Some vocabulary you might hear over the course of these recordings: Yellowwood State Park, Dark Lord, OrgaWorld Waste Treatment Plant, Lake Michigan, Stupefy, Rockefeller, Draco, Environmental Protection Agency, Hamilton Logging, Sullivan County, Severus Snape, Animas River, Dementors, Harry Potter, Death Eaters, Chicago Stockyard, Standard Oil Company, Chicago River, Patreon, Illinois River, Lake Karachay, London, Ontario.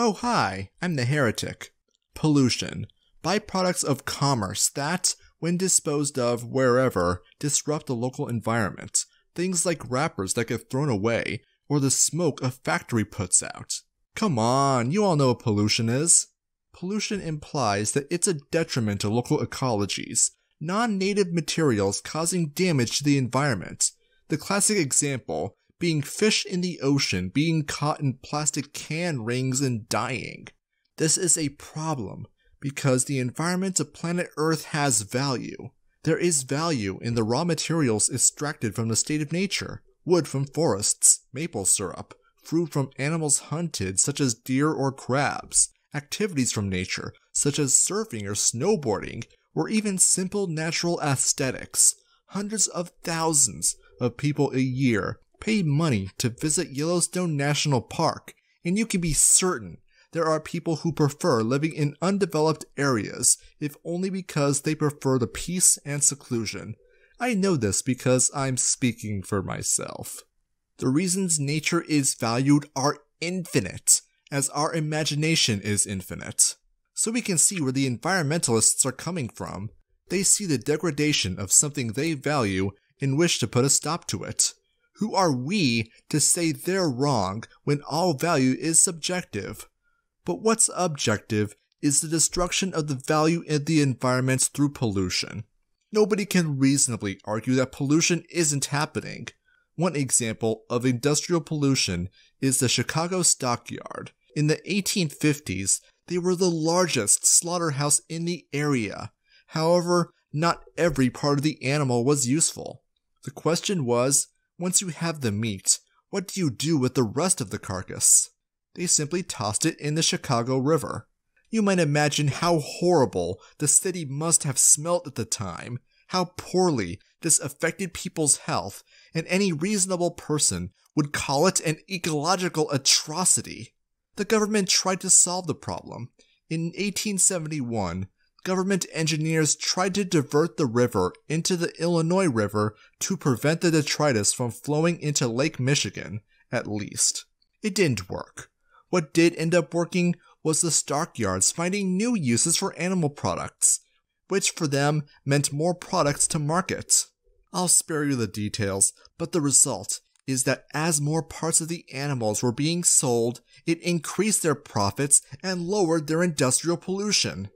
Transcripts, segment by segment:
Oh, hi, I'm the heretic. Pollution. Byproducts of commerce that, when disposed of wherever, disrupt the local environment. Things like wrappers that get thrown away, or the smoke a factory puts out. Come on, you all know what pollution is. Pollution implies that it's a detriment to local ecologies, non-native materials causing damage to the environment. The classic example being fish in the ocean being caught in plastic can rings and dying. This is a problem because the environment of planet Earth has value. There is value in the raw materials extracted from the state of nature, wood from forests, maple syrup, food from animals hunted such as deer or crabs, activities from nature such as surfing or snowboarding, or even simple natural aesthetics. Hundreds of thousands of people a year pay money to visit Yellowstone National Park, and you can be certain there are people who prefer living in undeveloped areas, if only because they prefer the peace and seclusion. I know this because I'm speaking for myself. The reasons nature is valued are infinite, as our imagination is infinite. So we can see where the environmentalists are coming from. They see the degradation of something they value and wish to put a stop to it. Who are we to say they're wrong when all value is subjective? But what's objective is the destruction of the value in the environment through pollution. Nobody can reasonably argue that pollution isn't happening. One example of industrial pollution is the Chicago Stockyard. In the 1850s, they were the largest slaughterhouse in the area. However, not every part of the animal was useful. The question was, once you have the meat, what do you do with the rest of the carcass? They simply tossed it in the Chicago River. You might imagine how horrible the city must have smelt at the time, how poorly this affected people's health, and any reasonable person would call it an ecological atrocity. The government tried to solve the problem. In 1871, government engineers tried to divert the river into the Illinois River to prevent the detritus from flowing into Lake Michigan, at least. It didn't work. What did end up working was the stockyards finding new uses for animal products, which for them meant more products to market. I'll spare you the details, but the result is that as more parts of the animals were being sold, it increased their profits and lowered their industrial pollution.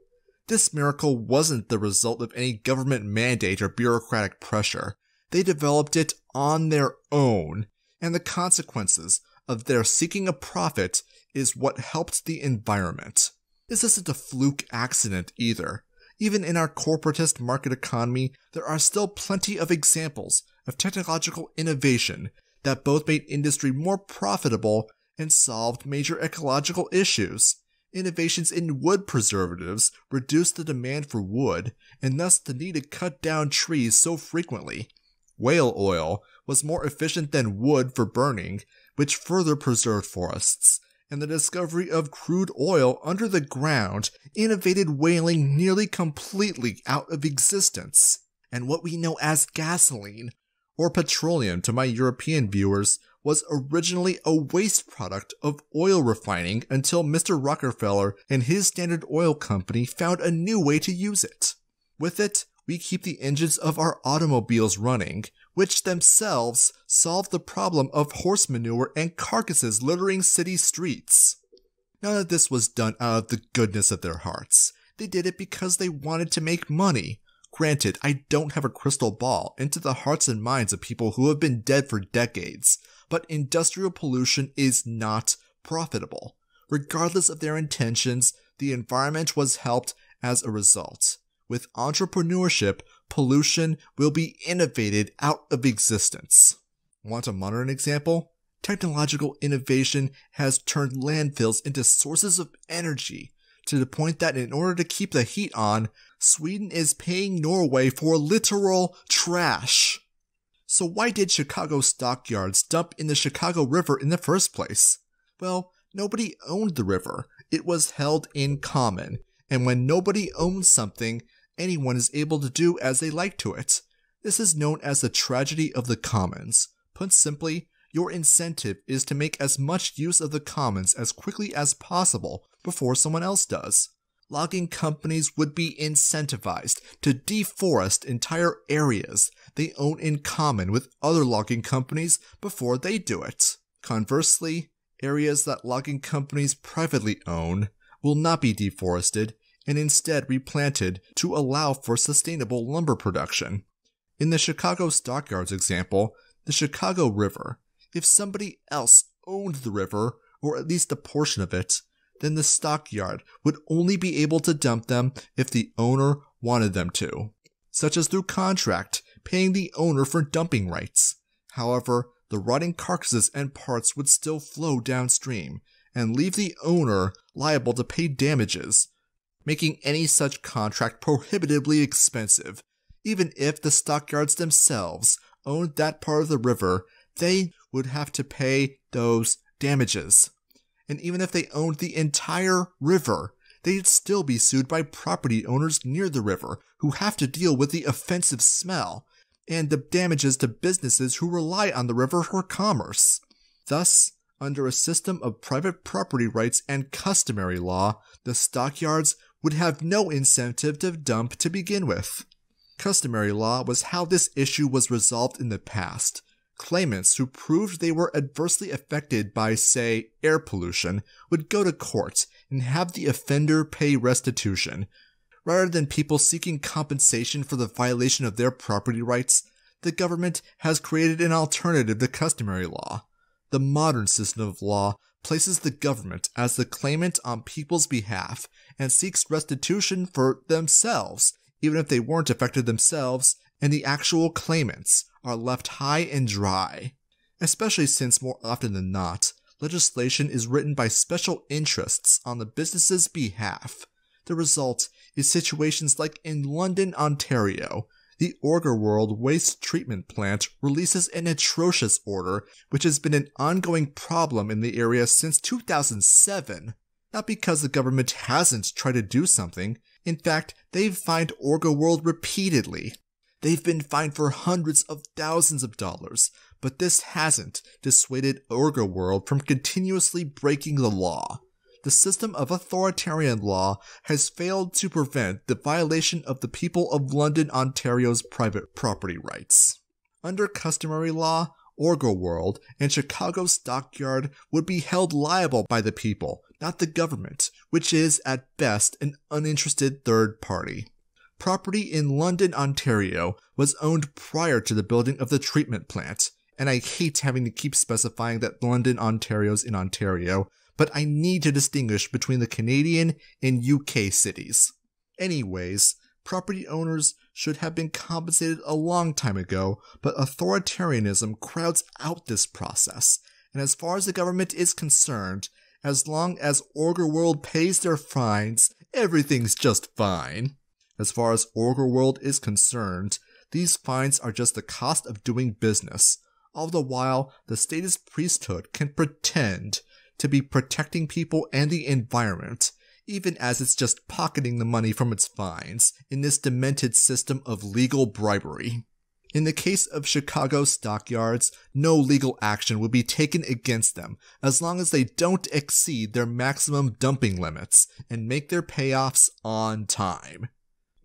This miracle wasn't the result of any government mandate or bureaucratic pressure. They developed it on their own, and the consequences of their seeking a profit is what helped the environment. This isn't a fluke accident either. Even in our corporatist market economy, there are still plenty of examples of technological innovation that both made industry more profitable and solved major ecological issues. Innovations in wood preservatives reduced the demand for wood and thus the need to cut down trees so frequently. Whale oil was more efficient than wood for burning, which further preserved forests, and the discovery of crude oil under the ground innovated whaling nearly completely out of existence. And what we know as gasoline, or petroleum to my European viewers, was originally a waste product of oil refining until Mr. Rockefeller and his Standard Oil Company found a new way to use it. With it, we keep the engines of our automobiles running, which themselves solve the problem of horse manure and carcasses littering city streets. None of this was done out of the goodness of their hearts. They did it because they wanted to make money. Granted, I don't have a crystal ball into the hearts and minds of people who have been dead for decades, but industrial pollution is not profitable. Regardless of their intentions, the environment was helped as a result. With entrepreneurship, pollution will be innovated out of existence. Want a modern example? Technological innovation has turned landfills into sources of energy, to the point that in order to keep the heat on, Sweden is paying Norway for literal trash. So why did Chicago stockyards dump in the Chicago River in the first place? Well, nobody owned the river. It was held in common, and when nobody owns something, anyone is able to do as they like to it. This is known as the tragedy of the commons. Put simply, your incentive is to make as much use of the commons as quickly as possible before someone else does. Logging companies would be incentivized to deforest entire areas they own in common with other logging companies before they do it. Conversely, areas that logging companies privately own will not be deforested and instead replanted to allow for sustainable lumber production. In the Chicago Stockyards example, the Chicago River, if somebody else owned the river, or at least a portion of it, then the stockyard would only be able to dump them if the owner wanted them to, such as through contract, paying the owner for dumping rights. However, the rotting carcasses and parts would still flow downstream and leave the owner liable to pay damages, making any such contract prohibitively expensive. Even if the stockyards themselves owned that part of the river, they would have to pay those damages. And even if they owned the entire river, they'd still be sued by property owners near the river who have to deal with the offensive smell and the damages to businesses who rely on the river for commerce. Thus, under a system of private property rights and customary law, the stockyards would have no incentive to dump to begin with. Customary law was how this issue was resolved in the past. Claimants who proved they were adversely affected by, say, air pollution would go to court and have the offender pay restitution. Rather than people seeking compensation for the violation of their property rights, the government has created an alternative to customary law. The modern system of law places the government as the claimant on people's behalf and seeks restitution for themselves, even if they weren't affected themselves, and the actual claimants are left high and dry. Especially since, more often than not, legislation is written by special interests on the business's behalf. The result is situations like in London, Ontario. The OrgaWorld Waste Treatment Plant releases an atrocious order which has been an ongoing problem in the area since 2007. Not because the government hasn't tried to do something. In fact, they've fined OrgaWorld repeatedly. They've been fined for hundreds of thousands of dollars, but this hasn't dissuaded OrgaWorld from continuously breaking the law. The system of authoritarian law has failed to prevent the violation of the people of London, Ontario's private property rights. Under customary law, OrgaWorld and Chicago Stockyard would be held liable by the people, not the government, which is, at best, an uninterested third party. Property in London, Ontario was owned prior to the building of the treatment plant, and I hate having to keep specifying that London, Ontario's in Ontario, but I need to distinguish between the Canadian and UK cities. Anyways, property owners should have been compensated a long time ago, but authoritarianism crowds out this process, and as far as the government is concerned, as long as OrgaWorld pays their fines, everything's just fine. As far as OrgaWorld is concerned, these fines are just the cost of doing business. All the while, the state's priesthood can pretend to be protecting people and the environment, even as it's just pocketing the money from its fines in this demented system of legal bribery. In the case of Chicago stockyards, no legal action would be taken against them as long as they don't exceed their maximum dumping limits and make their payoffs on time.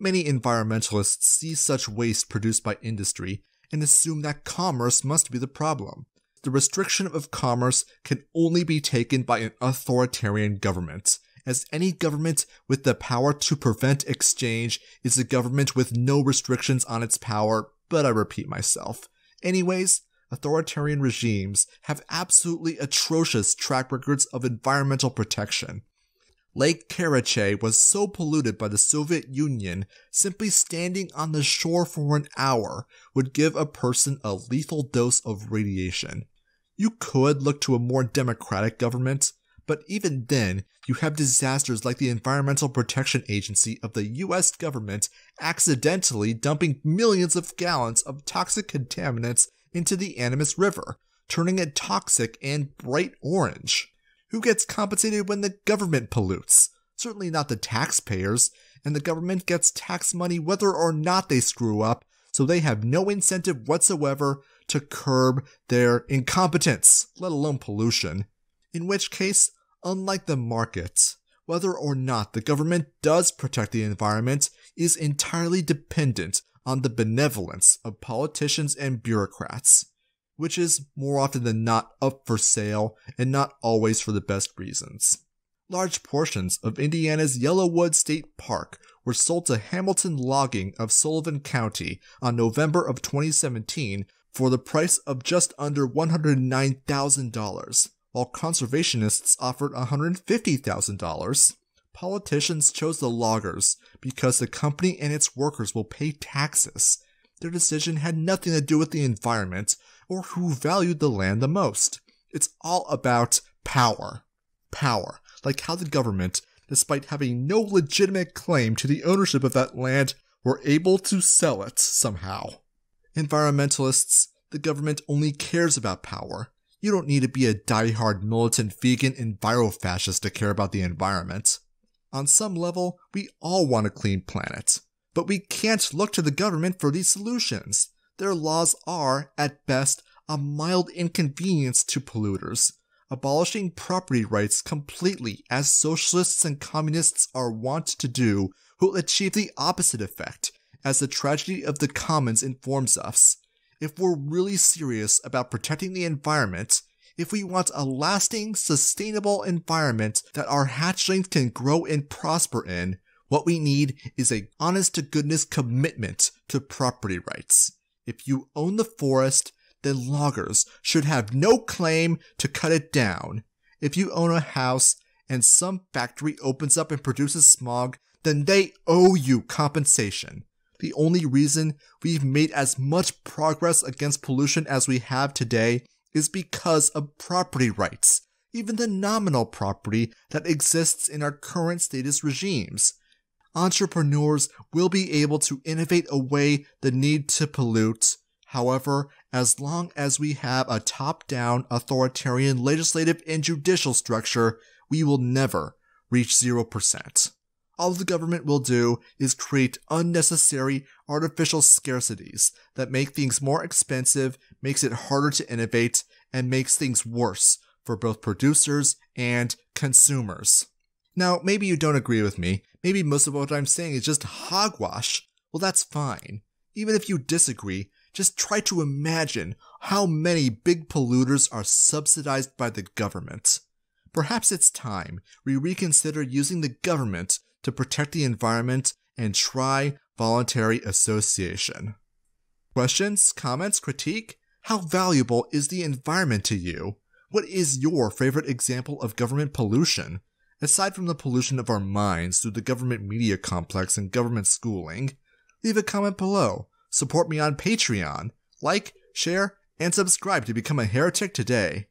Many environmentalists see such waste produced by industry and assume that commerce must be the problem. The restriction of commerce can only be taken by an authoritarian government, as any government with the power to prevent exchange is a government with no restrictions on its power. But I repeat myself. Anyways, authoritarian regimes have absolutely atrocious track records of environmental protection. Lake Karachay was so polluted by the Soviet Union, simply standing on the shore for an hour would give a person a lethal dose of radiation. You could look to a more democratic government, but even then, you have disasters like the Environmental Protection Agency of the US government accidentally dumping millions of gallons of toxic contaminants into the Animas River, turning it toxic and bright orange. Who gets compensated when the government pollutes? Certainly not the taxpayers, and the government gets tax money whether or not they screw up, so they have no incentive whatsoever to curb their incompetence, let alone pollution. In which case, unlike the market, whether or not the government does protect the environment is entirely dependent on the benevolence of politicians and bureaucrats, which is more often than not up for sale and not always for the best reasons. Large portions of Indiana's Yellowwood State Park were sold to Hamilton Logging of Sullivan County on November of 2017 for the price of just under $109,000, while conservationists offered $150,000. Politicians chose the loggers because the company and its workers will pay taxes. Their decision had nothing to do with the environment or who valued the land the most. It's all about power. Power, like how the government, despite having no legitimate claim to the ownership of that land, were able to sell it somehow. Environmentalists, the government only cares about power. You don't need to be a diehard militant vegan envirofascist to care about the environment. On some level, we all want a clean planet. But we can't look to the government for these solutions. Their laws are, at best, a mild inconvenience to polluters, abolishing property rights completely as socialists and communists are wont to do will achieve the opposite effect, as the tragedy of the commons informs us. If we're really serious about protecting the environment, if we want a lasting, sustainable environment that our hatchlings can grow and prosper in, what we need is an honest-to-goodness commitment to property rights. If you own the forest, then loggers should have no claim to cut it down. If you own a house and some factory opens up and produces smog, then they owe you compensation. The only reason we've made as much progress against pollution as we have today is because of property rights, even the nominal property that exists in our current status regimes. Entrepreneurs will be able to innovate away the need to pollute. However, as long as we have a top-down authoritarian legislative and judicial structure, we will never reach 0%. All the government will do is create unnecessary artificial scarcities that make things more expensive, makes it harder to innovate, and makes things worse for both producers and consumers. Now, maybe you don't agree with me. Maybe most of what I'm saying is just hogwash. Well, that's fine. Even if you disagree, just try to imagine how many big polluters are subsidized by the government. Perhaps it's time we reconsider using the government to protect the environment and try voluntary association. Questions, comments, critique? How valuable is the environment to you? What is your favorite example of government pollution? Aside from the pollution of our minds through the government media complex and government schooling, leave a comment below, support me on Patreon, like, share, and subscribe to become a heretic today.